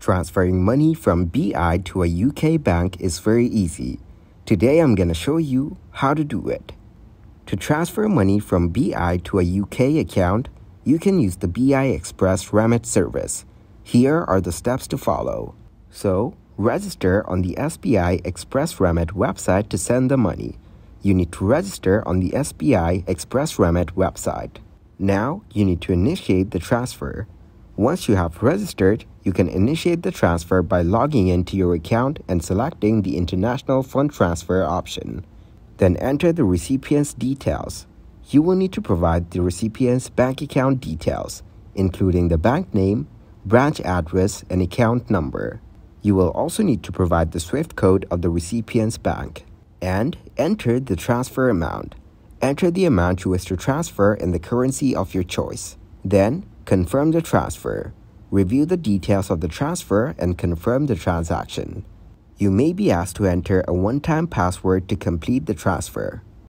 Transferring money from BI to a UK bank is very easy. Today I'm gonna show you how to do it. To transfer money from BI to a UK account, you can use the BI Express Remit service. Here are the steps to follow. So, register on the SBI Express Remit website to send the money. You need to register on the SBI Express Remit website. Now, you need to initiate the transfer. Once you have registered, you can initiate the transfer by logging into your account and selecting the International Fund Transfer option. Then enter the recipient's details. You will need to provide the recipient's bank account details, including the bank name, branch address, and account number. You will also need to provide the SWIFT code of the recipient's bank. And enter the transfer amount. Enter the amount you wish to transfer in the currency of your choice. Then, confirm the transfer. Review the details of the transfer and confirm the transaction. You may be asked to enter a one-time password to complete the transfer.